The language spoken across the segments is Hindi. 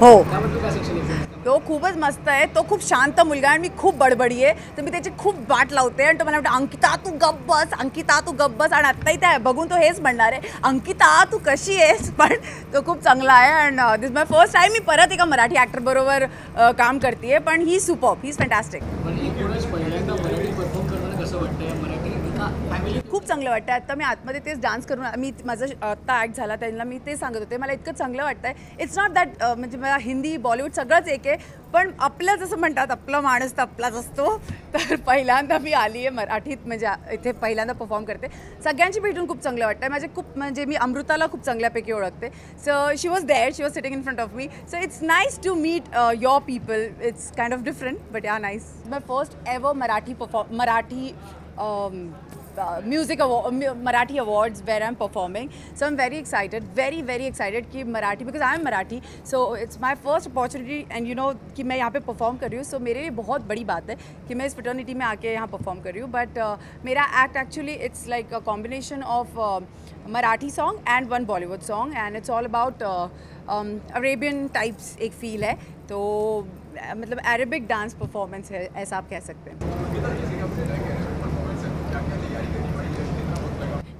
हो तो खूपच मस्त आहे. तो खूप शांत मुलगा आणि मी खूप बडबडी आहे तर मी त्याची खूप वाट लावते आणि तो मला म्हणतो अंकिता तू गप बस, अंकिता तू गप बस. आणि आत्ताही त्या बघून तो हेच म्हणणार आहे अंकिता तू कशी आहेस. पण तो खूप चांगला आहे and this my first time मी परत एका मराठी ॲक्टर बरोबर काम करते आहे पण he superb, he is fantastic. खूप चांगलं वाटतं. आत्ता मी आतमध्ये तेच डान्स करून मी माझा आत्ता ॲक्ट झाला त्यांना मी ते सांगत होते मला इतकं चांगलं वाटतं आहे. इट्स नॉट दॅट म्हणजे मला हिंदी बॉलिवूड सगळंच एक आहे पण आपलं जसं म्हणतात आपला माणूस तर आपलाच असतो. तर पहिल्यांदा मी आली आहे मराठीत म्हणजे इथे पहिल्यांदा परफॉर्म करते. सगळ्यांची भेटून खूप चांगलं वाटतं आहे. माझे खूप म्हणजे मी अमृताला खूप चांगल्यापैकी ओळखते. So she was there, she was sitting in front of me. So it's nice to meet your people. It's kind of different but yeah nice. My first ever Marathi music Marathi awards where I am performing. So I am very excited, very very excited कि Marathi because I am Marathi. So it's my first opportunity and you know कि मैं यहाँ पे परफॉर्म कर रही हूँ. सो मेरे लिए बहुत बड़ी बात है कि मैं इस फ्रेटर्निटी में आके यहाँ परफॉर्म कर रही हूँ. बट मेरा act actually it's like a combination of Marathi song and one Bollywood song and it's all about Arabian types एक फील है. तो मतलब अरेबिक डांस परफॉर्मेंस है ऐसा आप कह सकते हैं.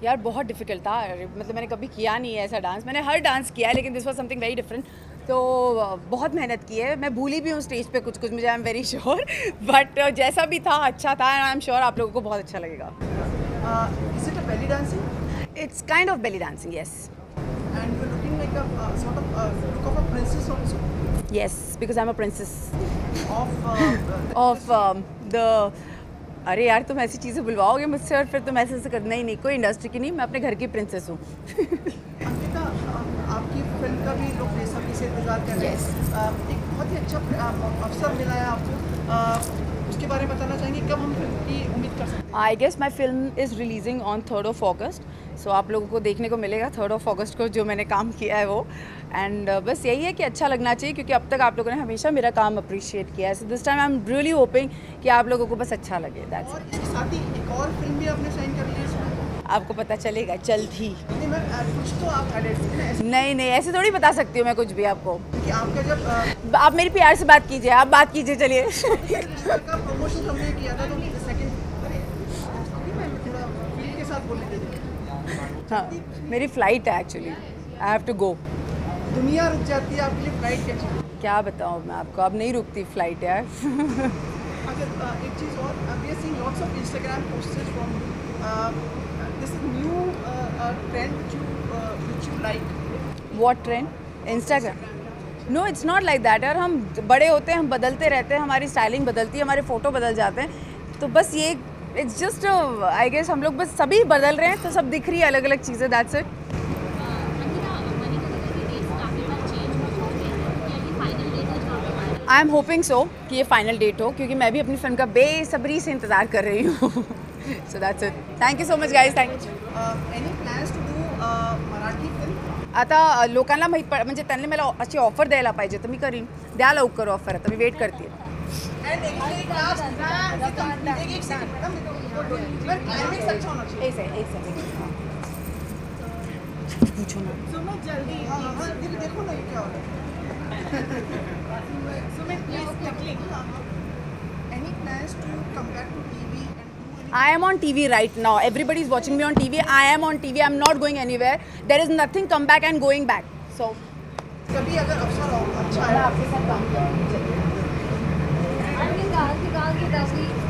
यार बहुत डिफिकल्ट था मतलब मैंने कभी किया नहीं है ऐसा डांस. मैंने हर डांस किया है लेकिन this was something very different. तो बहुत मेहनत की है. मैं भूली भी हूँ स्टेज पे कुछ कुछ मुझे I am very sure. But जैसा भी था अच्छा था एंड आई एम श्योर आप लोगों को बहुत अच्छा लगेगा. Is it a belly dancing? It's kind of belly dancing yes. And you are looking like a sort of look of a princess also? Yes because I am a princess of the अरे यार तुम ऐसी चीज़ें बुलवाओगे मुझसे और फिर तुम ऐसे ऐसे करना ही नहीं. कोई इंडस्ट्री की नहीं, मैं अपने घर की प्रिंसेस हूँ. अंकिता आपकी फिल्म का भी लोग बेसब्री से इंतजार कर रहे हैं. एक बहुत ही अच्छा अवसर मिला है आपको, उसके बारे में बताना चाहेंगे कब हम फिल्म की उम्मीद कर सकते हैं? I guess my film is releasing on 3rd of August. So आप लोगों को देखने को मिलेगा 3rd of August को जो मैंने काम किया है वो. एंड बस यही है कि अच्छा लगना चाहिए क्योंकि अब तक आप लोगों ने हमेशा मेरा काम अप्रिशिएट किया है. So this time I am really hoping कि आप लोगों को बस अच्छा लगे. That's it. इसके साथ ही एक और फिल्म भी आपने साइन कर ली है आपको पता चलेगा जल्द ही. नहीं नहीं ऐसे थोड़ी बता सकती हूँ मैं कुछ भी आपको. आपका जब आप मेरी प्यार से बात कीजिए, आप बात कीजिए चलिए. प्रमोशन हमने किया था हाँ मेरी फ्लाइट है actually I have to go. दुनिया रुक जाती है आपके लिए फ्लाइट कैसे? क्या बताऊँ मैं आपको, अब नहीं रुकती फ्लाइट यार. अगर एक चीज़ और we are seeing lots of Instagram posts from this new trend which you like. What trend? Instagram? No it's not like that यार. हम बड़े होते हैं, हम बदलते रहते हैं, हमारी स्टाइलिंग बदलती है, हमारे फ़ोटो बदल जाते हैं. तो बस ये इट्स जस्ट आई गेस हम लोग बस सभी बदल रहे हैं तो सब दिख रही है अलग अलग चीज़ें. That's it. I am hoping so कि ये फाइनल डेट हो क्योंकि मैं भी अपनी फिल्म का बेसब्री से इंतज़ार कर रही हूँ. So that's it. Thank you so much guys. Thank you. आता लोकांना माहीत पड म्हणजे त्यांनी मला अशी ऑफर द्यायला पाहिजे तर मी करीन. द्या लवकर ऑफर, आता मी वेट करते. I am on TV right now. Everybody is watching me on TV. I am on TV. I am not going anywhere. There is nothing come back and going back. So कभी अगर अच्छा हो अच्छा है आपके साथ काम करना चाहिए.